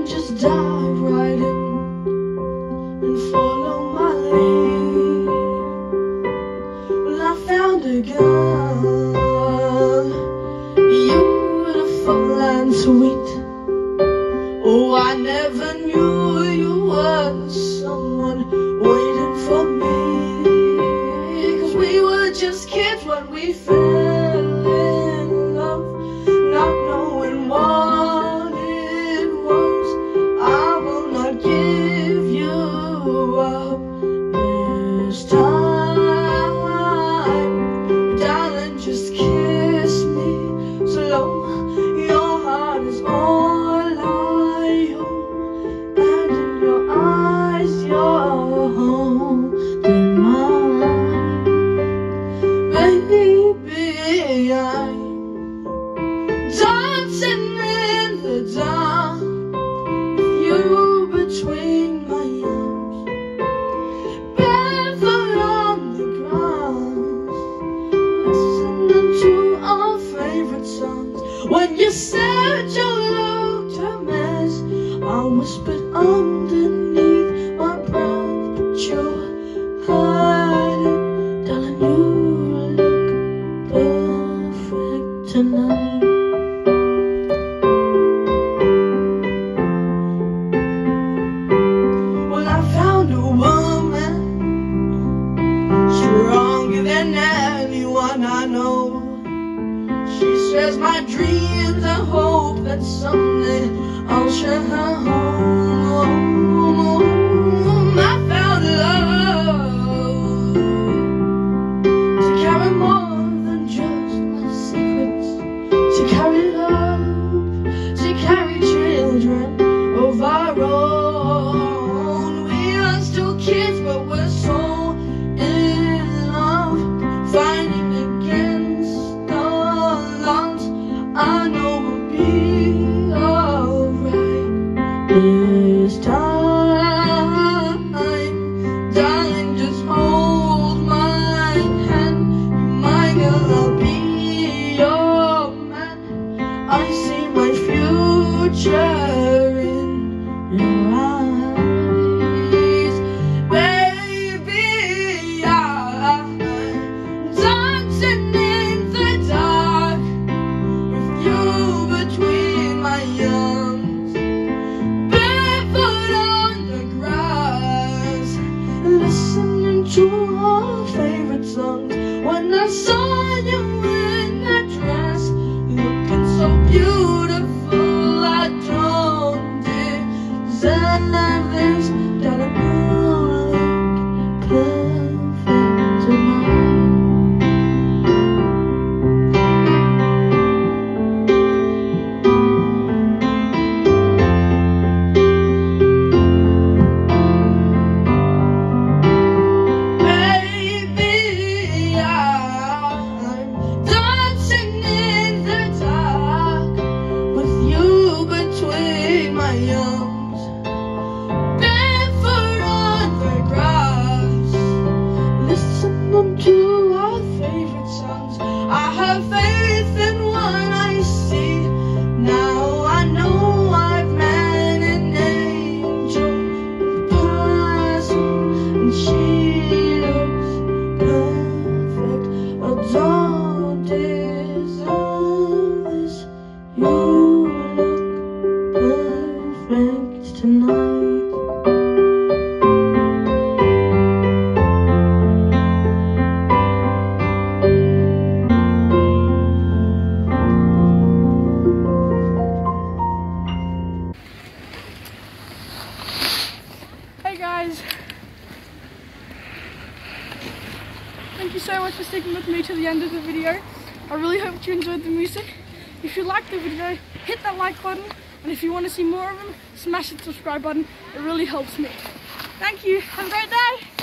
can just dive right in and follow my lead. Well, I found a girl, beautiful and sweet. Oh, I never knew you were someone waiting for me, 'cause we were just kids when we fell in love, not knowing what it was. I will not give you up this time, darling, just kiss me slow. Your heart is on. Dancing in the dark, with you between my arms, barefoot on the grass, listening to our favorite songs. When you said you looked a mess, I whispered underneath my breath, but you heard it, darling. You look perfect tonight. I know, she shares my dreams. I hope that someday I'll share her home. I found love to carry more than just my secrets, to carry love, to carry children of our own. We are still kids, but we're so in love, finding I know we'll be alright this time, darling, just hold my hand. You're my girl, I'll be your man. I see my future in your eyes, baby. I'm dancing in the dark, between my arms, barefoot on the grass, listening to our favorite songs. When I saw you in that dress, looking so beautiful, I don't deserve this. Darling, you look perfect tonight. Barefoot on the grass, listening to our favorite songs. I have faith in what I see. Now I know I've met an angel in person, and she looks perfect. I don't deserve this. You look perfect tonight. Thank you so much for sticking with me to the end of the video. I really hope you enjoyed the music. If you liked the video, hit that like button, and if you want to see more of them, smash the subscribe button. It really helps me. Thank you. Have a great day.